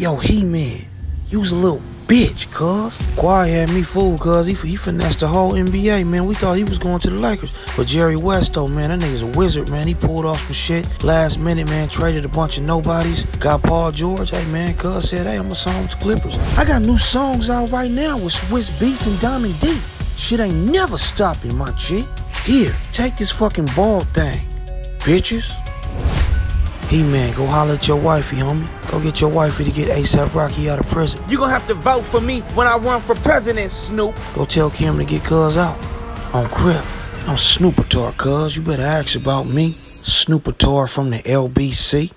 Yo, He-Man, you was a little bitch, cuz. Kawhi had me fooled, cuz. He finessed the whole NBA, man. We thought he was going to the Lakers. But Jerry West, though, man, that nigga's a wizard, man. He pulled off some shit. Last minute, man, traded a bunch of nobodies. Got Paul George. Hey, man, cuz said, hey, I'm going to sign with the Clippers. I got new songs out right now with Swiss Beats and Dami D. Shit ain't never stopping, my G. Here, take this fucking ball thing, bitches. He-Man, go holler at your wifey, homie. Go get your wifey to get ASAP Rocky out of prison. You gonna have to vote for me when I run for president, Snoop. Go tell Kim to get cuz out. On Crip, I'm Snoopetor, cuz. You better ask about me. Snoopetor from the LBC.